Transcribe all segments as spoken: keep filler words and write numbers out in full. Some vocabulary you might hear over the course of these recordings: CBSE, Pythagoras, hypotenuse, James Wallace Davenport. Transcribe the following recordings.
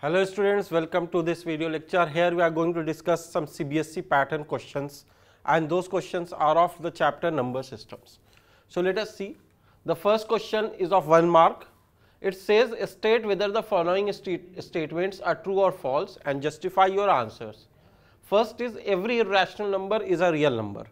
Hello students, welcome to this video lecture. Here we are going to discuss some C B S E pattern questions, and those questions are of the chapter number systems. So let us see. The first question is of one mark. It says state whether the following state statements are true or false and justify your answers. First is every irrational number is a real number.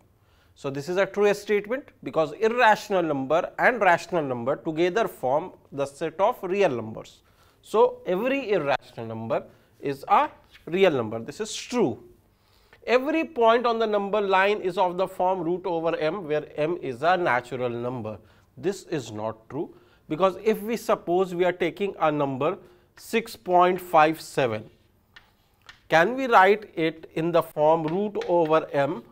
So this is a true statement because irrational number and rational number together form the set of real numbers. So every irrational number is a real number. This is true. Every point on the number line is of the form root over m, where m is a natural number. This is not true, because if we suppose we are taking a number six point five seven, can we write it in the form root over m,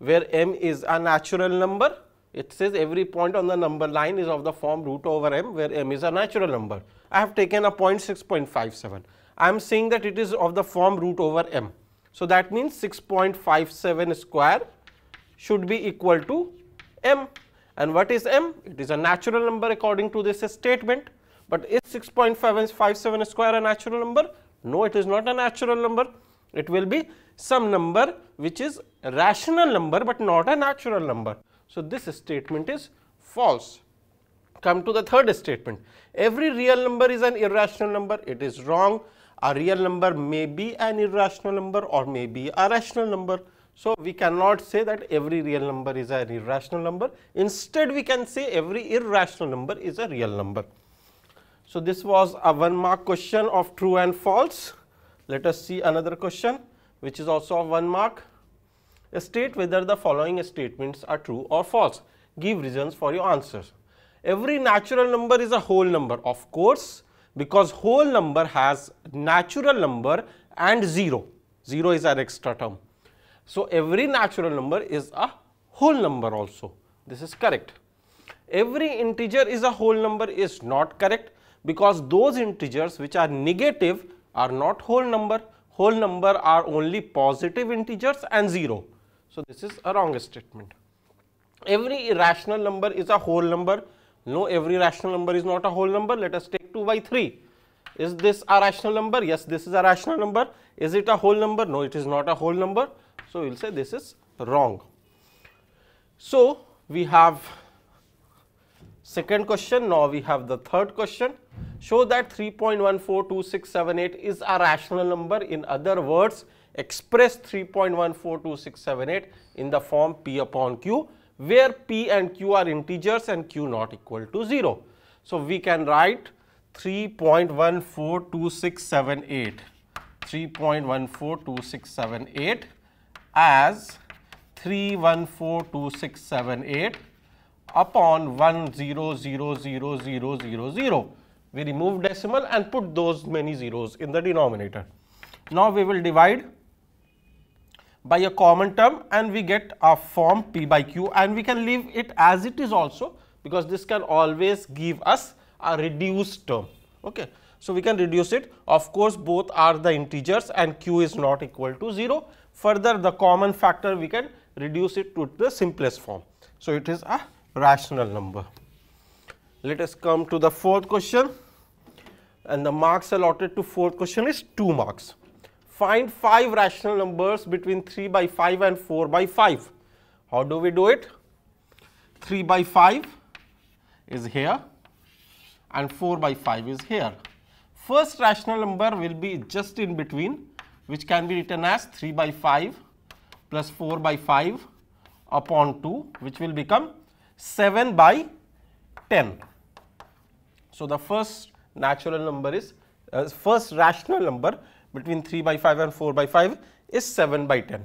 where m is a natural number? It says every point on the number line is of the form root over m, where m is a natural number. I have taken a point six point five seven. I am saying that it is of the form root over m. So that means six point five seven square should be equal to m. And what is m? It is a natural number according to this statement. But is six point five seven square a natural number? No, it is not a natural number. It will be some number which is a rational number but not a natural number. So this statement is false. Come to the third statement. Every real number is an irrational number. It is wrong. A real number may be an irrational number or may be a rational number. So we cannot say that every real number is an irrational number. Instead, we can say every irrational number is a real number. So this was a one mark question of true and false. Let us see another question which is also of one mark. State whether the following statements are true or false. Give reasons for your answers. Every natural number is a whole number. Of course, because whole number has natural number and zero. Zero is an extra term. So every natural number is a whole number also. This is correct. Every integer is a whole number is not correct, because those integers which are negative are not whole number. Whole number are only positive integers and zero. So this is a wrong statement. Every irrational number is a whole number. No, every rational number is not a whole number. Let us take two by three. Is this a rational number? Yes, this is a rational number. Is it a whole number? No, it is not a whole number. So we will say this is wrong. So we have second question. Now we have the third question. Show that three point one four two six seven eight is a rational number. In other words, express three point one four two six seven eight in the form p upon q, where p and q are integers and q not equal to zero. So we can write three point one four two six seven eight, three point one four two six seven eight as three one four two six seven eight upon one zero zero zero zero zero zero. We remove decimal and put those many zeros in the denominator. Now we will divide by a common term and we get a form p by q, and we can leave it as it is also, because this can always give us a reduced term. Okay. So we can reduce it. Of course, both are the integers and q is not equal to zero. Further, the common factor, we can reduce it to the simplest form. So it is a rational number. Let us come to the fourth question, and the marks allotted to fourth question is two marks. Find five rational numbers between three by five and four by five. How do we do it? three by five is here and four by five is here. First rational number will be just in between, which can be written as three by five plus four by five upon two, which will become seven by ten. So the first natural number is uh, first rational number between three by five and four by five is seven by ten.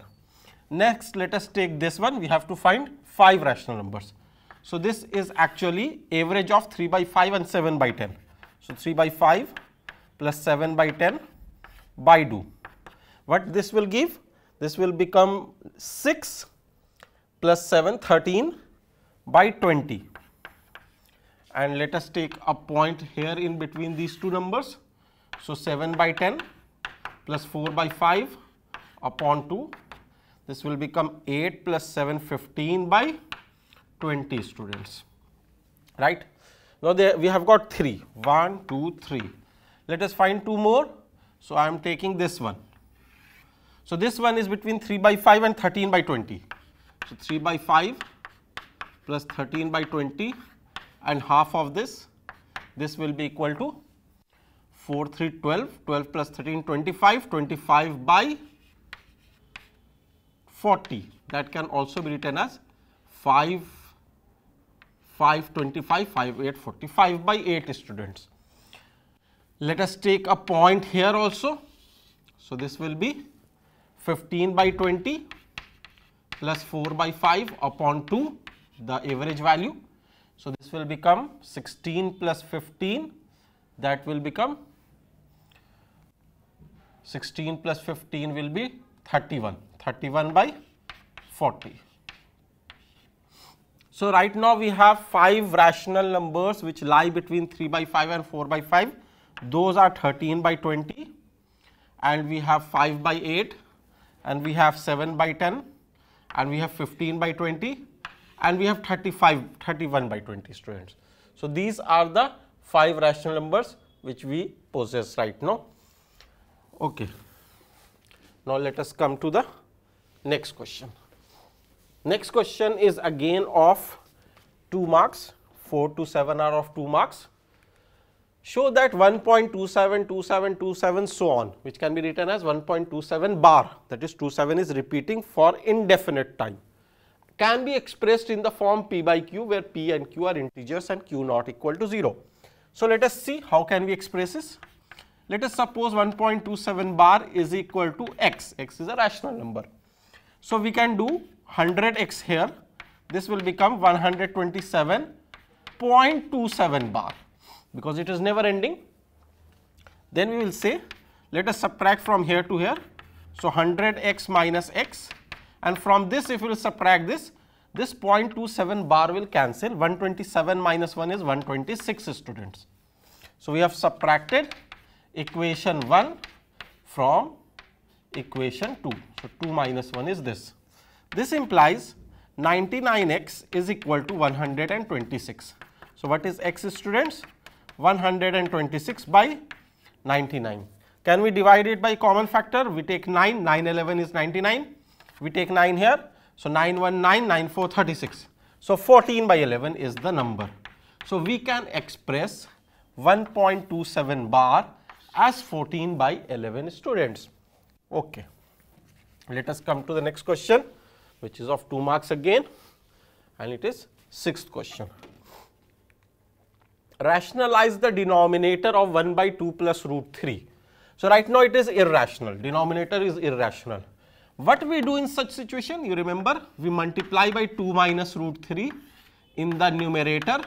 Next, let us take this one. We have to find five rational numbers. So this is actually average of three by five and seven by ten. So three by five plus seven by ten by two. What this will give? This will become six plus seven, thirteen by twenty. And let us take a point here in between these two numbers. So seven by ten plus four by five upon two. This will become eight plus seven, fifteen by twenty, students. Right? Now there we have got three. one, two, three. Let us find two more. So I am taking this one. So this one is between three by five and thirteen by twenty. So three by five plus thirteen by twenty and half of this, this will be equal to four, three, twelve, twelve plus thirteen, twenty-five, twenty-five by forty. That can also be written as five, five, twenty-five, five, eight, forty-five by eight students. Let us take a point here also. So this will be fifteen by twenty plus four by five upon two, the average value. So this will become sixteen plus fifteen, that will become sixteen plus fifteen will be thirty-one, thirty-one by forty. So right now we have five rational numbers which lie between three by five and four by five. Those are thirteen by twenty, and we have five by eight, and we have seven by ten, and we have fifteen by twenty, and we have thirty-five, thirty-one by twenty students. So these are the five rational numbers which we possess right now. Okay. Now let us come to the next question. Next question is again of two marks, four to seven are of two marks. Show that one point two seven, two seven, two seven, so on, which can be written as one point two seven bar, that is two seven is repeating for indefinite time, can be expressed in the form P by Q, where P and Q are integers and Q not equal to zero. So let us see how can we express this. Let us suppose one point two seven bar is equal to x, x is a rational number. So we can do one hundred x here, this will become one hundred twenty-seven point two seven bar, because it is never ending. Then we will say, let us subtract from here to here. So one hundred x minus x, and from this if we will subtract this, this zero point two seven bar will cancel, one hundred twenty-seven minus one is one hundred twenty-six students. So we have subtracted equation one from equation two. So two minus one is this. This implies ninety-nine x is equal to one hundred twenty-six. So what is x students? one hundred twenty-six by ninety-nine. Can we divide it by common factor? We take nine, nine eleven is ninety-nine. We take nine here. So nine one nine, nine four, thirty-six. So fourteen by eleven is the number. So we can express one point two seven bar as fourteen by eleven students. Okay. Let us come to the next question, which is of two marks again, and it is sixth question. Rationalize the denominator of one by two plus root three. So right now it is irrational, denominator is irrational. What we do in such situation? You remember, we multiply by two minus root three in the numerator,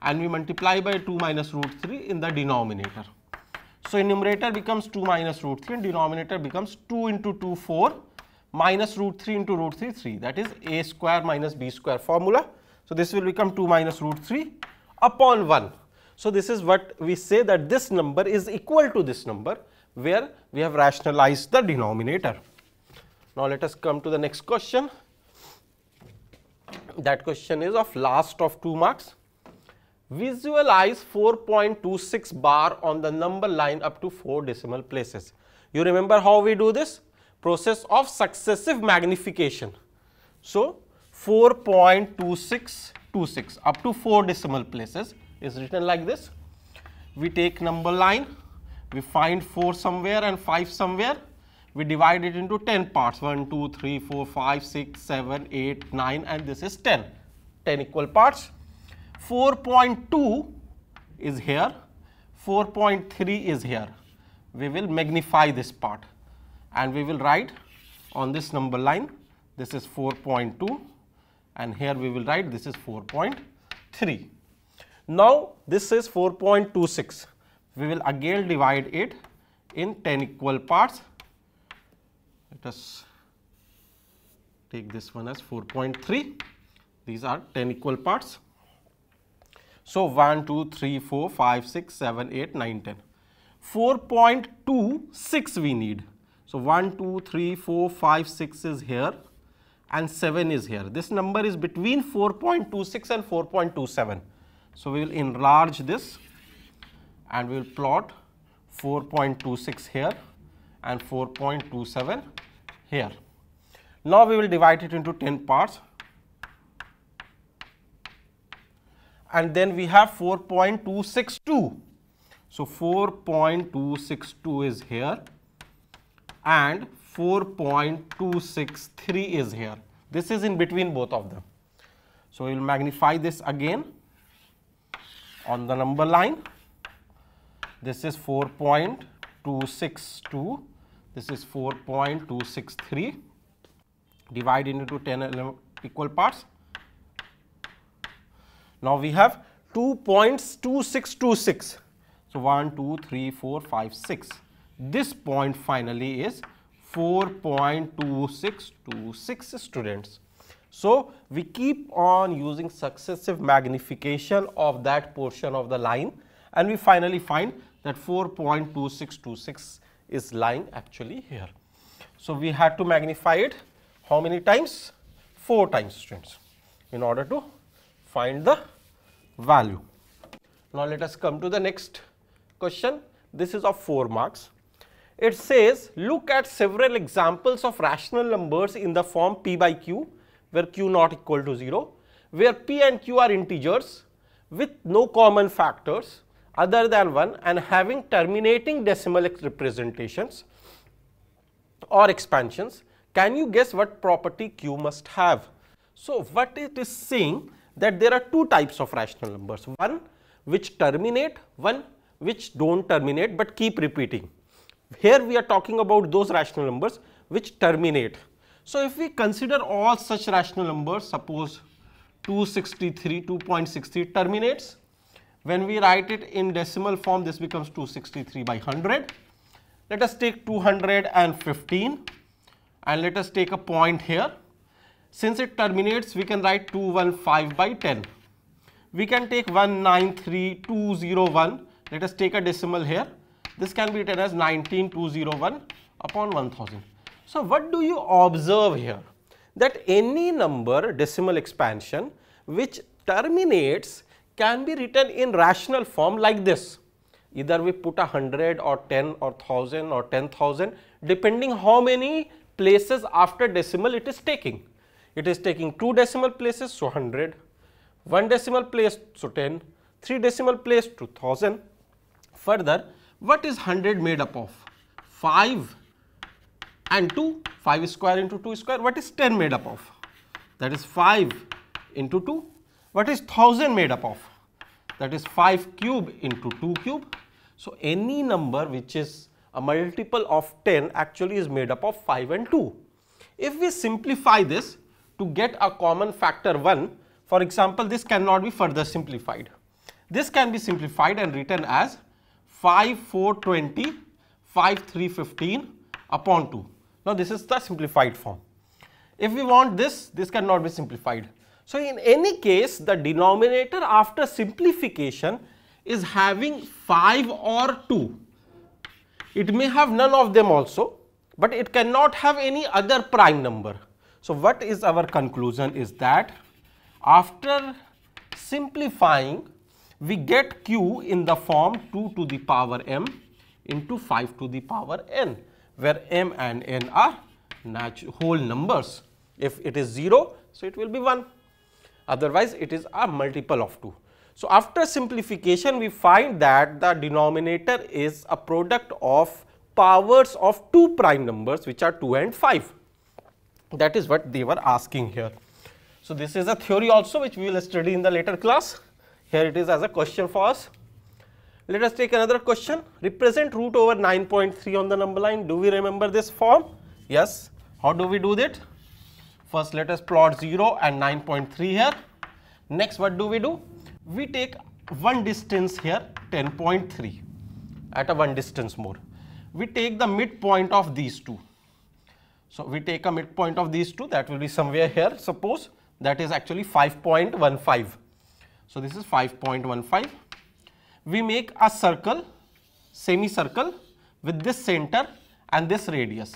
and we multiply by two minus root three in the denominator. So in numerator becomes two minus root three, and denominator becomes two into two, four, minus root three into root three, three. That is a square minus b square formula. So this will become two minus root three upon one. So this is what we say, that this number is equal to this number, where we have rationalized the denominator. Now let us come to the next question. That question is of last of two marks. Visualize four point two six bar on the number line up to four decimal places. You remember how we do this? Process of successive magnification. So four point two six two six up to four decimal places is written like this. We take number line, we find four somewhere and five somewhere, we divide it into ten parts, one, two, three, four, five, six, seven, eight, nine, and this is ten, ten equal parts. four point two is here, four point three is here. We will magnify this part, and we will write on this number line, this is four point two, and here we will write this is four point three. Now this is four point two six. We will again divide it in ten equal parts. Let us take this one as four point three. These are ten equal parts. So one, two, three, four, five, six, seven, eight, nine, ten. four point two six we need. So one, two, three, four, five, six is here, and seven is here. This number is between four point two six and four point two seven. So we will enlarge this, and we will plot four point two six here and four point two seven here. Now we will divide it into ten parts, and then we have four point two six two. So four point two six two is here and four point two six three is here. This is in between both of them. So we will magnify this again on the number line. This is four point two six two, this is four point two six three, divide into ten equal parts. Now we have two point two six two six. So one, two, three, four, five, six. This point finally is four point two six two six students. So we keep on using successive magnification of that portion of the line, and we finally find that four point two six two six is lying actually here. So we had to magnify it how many times? Four times, students, in order to find the value. Now let us come to the next question. This is of four marks. It says, look at several examples of rational numbers in the form p by q, where q not equal to zero, where p and q are integers with no common factors other than one and having terminating decimal representations or expansions. Can you guess what property q must have? So what it is saying, that there are two types of rational numbers, one which terminate, one which do not terminate but keep repeating. Here we are talking about those rational numbers which terminate. So if we consider all such rational numbers, suppose two sixty-three, two point six three terminates. When we write it in decimal form, this becomes two sixty-three by one hundred. Let us take two hundred fifteen and let us take a point here. Since it terminates, we can write two hundred fifteen by ten. We can take one ninety-three, two oh one. Let us take a decimal here. This can be written as nineteen thousand two hundred one upon one thousand. So what do you observe here? That any number decimal expansion which terminates can be written in rational form like this. Either we put a hundred or ten or thousand or ten thousand, depending how many places after decimal it is taking. It is taking two decimal places, so hundred, one decimal place, so ten, three decimal place, two thousand. Further, what is one hundred made up of? five and two, five square into two square. What is ten made up of? That is five into two. What is one thousand made up of? That is five cube into two cube. So any number which is a multiple of ten actually is made up of five and two. If we simplify this to get a common factor one, for example, this cannot be further simplified. This can be simplified and written as five, four, twenty, five, three, fifteen upon two. Now this is the simplified form. If we want this, this cannot be simplified. So in any case, the denominator after simplification is having five or two. It may have none of them also, but it cannot have any other prime number. So what is our conclusion is that after simplifying, we get q in the form two to the power m into five to the power n, where m and n are natural whole numbers. If it is zero, so it will be one, otherwise it is a multiple of two. So after simplification, we find that the denominator is a product of powers of two prime numbers, which are two and five. That is what they were asking here. So this is a theory also which we will study in the later class. Here it is as a question for us. Let us take another question. Represent root over nine point three on the number line. Do we remember this form? Yes. How do we do that? First, let us plot zero and nine point three here. Next, what do we do? We take one distance here, ten point three, at a one distance more. We take the midpoint of these two. So we take a midpoint of these two, that will be somewhere here. Suppose that is actually five point one five. So this is five point one five. We make a circle, semicircle, with this center and this radius,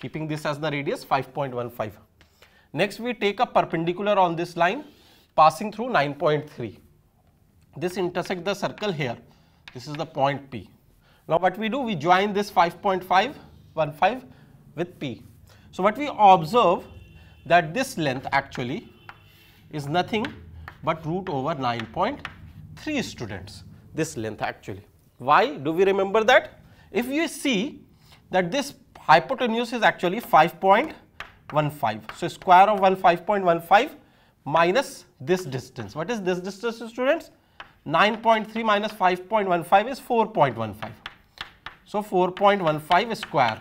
keeping this as the radius, five point one five. Next, we take a perpendicular on this line passing through nine point three. This intersects the circle here. This is the point P. Now what we do, we join this five point five one five with P. So what we observe that this length actually is nothing but root over nine point three students, this length actually. Why do we remember that? If you see that this hypotenuse is actually five point one five. So square of five point one five minus this distance. What is this distance, students? nine point three minus five point one five is four point one five. So four point one five square.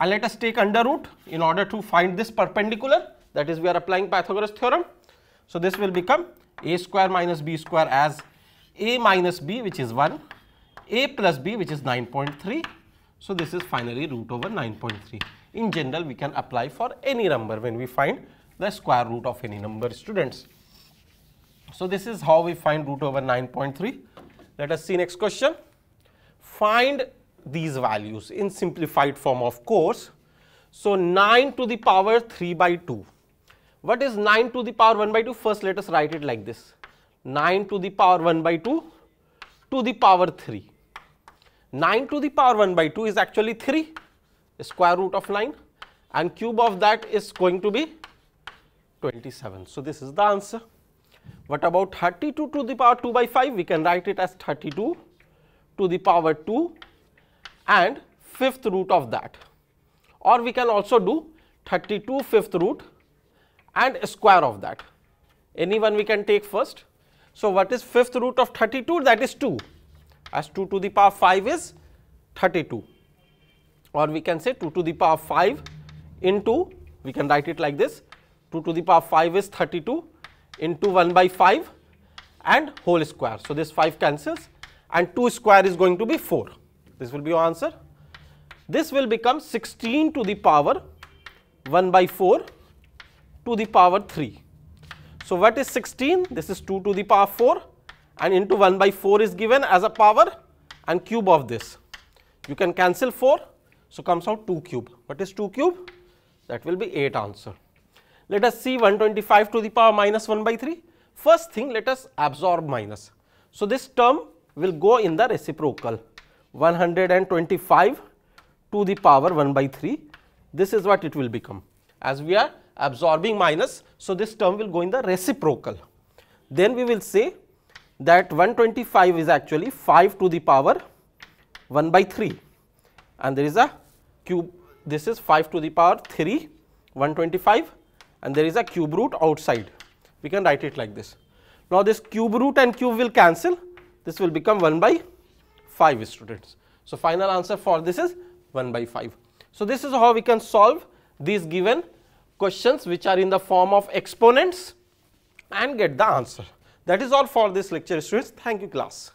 And let us take under root in order to find this perpendicular. That is, we are applying Pythagoras theorem. So this will become a square minus b square as a minus b, which is one, a plus b, which is nine point three. So this is finally root over nine point three. In general, we can apply for any number when we find the square root of any number, students. So this is how we find root over nine point three. Let us see next question. Find these values in simplified form, of course. So nine to the power three by two. What is nine to the power one by two? First, let us write it like this. nine to the power one by two to the power three. nine to the power one by two is actually three, square root of nine, and cube of that is going to be twenty-seven. So this is the answer. What about thirty-two to the power two by five? We can write it as thirty-two to the power two and fifth root of that. Or we can also do thirty-two fifth root and square of that. Any one we can take first. So what is fifth root of thirty-two? That is two, as two to the power five is thirty-two. Or we can say two to the power five into, we can write it like this, two to the power five is thirty-two into one by five and whole square. So this five cancels and two square is going to be four. This will be your answer. This will become sixteen to the power one by four to the power three. So what is sixteen? This is two to the power four and into one by four is given as a power and cube of this. You can cancel four. So comes out two cube. What is two cube? That will be eight answer. Let us see one hundred twenty-five to the power minus one by three. First thing, let us absorb minus. So this term will go in the reciprocal. one hundred twenty-five to the power one by three. This is what it will become. As we are absorbing minus, so this term will go in the reciprocal. Then we will say that one hundred twenty-five is actually five to the power one by three. And there is a cube, this is five to the power three, one hundred twenty-five, and there is a cube root outside. We can write it like this. Now this cube root and cube will cancel. This will become one by five, students. So final answer for this is one by five. So this is how we can solve these given questions which are in the form of exponents and get the answer. That is all for this lecture, students. Thank you, class.